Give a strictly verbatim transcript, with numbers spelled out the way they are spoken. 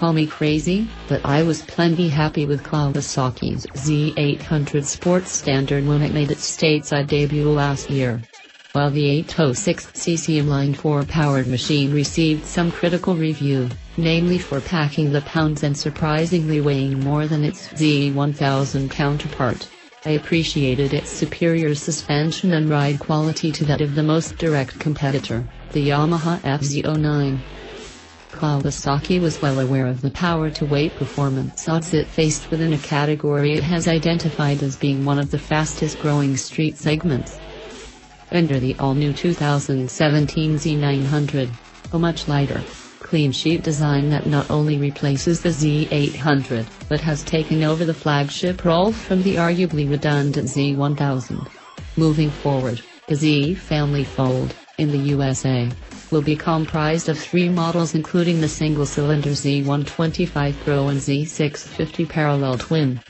call me crazy, but I was plenty happy with Kawasaki's Z eight hundred Sport Standard when it made its stateside debut last year. While the eight oh six c c inline-four powered machine received some critical review, namely for packing the pounds and surprisingly weighing more than its Z one thousand counterpart, I appreciated its superior suspension and ride quality to that of the most direct competitor, the Yamaha F Z oh nine. Kawasaki was well aware of the power-to-weight performance odds it faced within a category it has identified as being one of the fastest-growing street segments. Under the all-new two thousand seventeen Z nine hundred, a much lighter, clean-sheet design that not only replaces the Z eight hundred, but has taken over the flagship role from the arguably redundant Z one thousand. Moving forward, the Z family fold, in the U S A, will be comprised of three models including the single-cylinder Z one twenty-five Pro and Z six fifty parallel twin.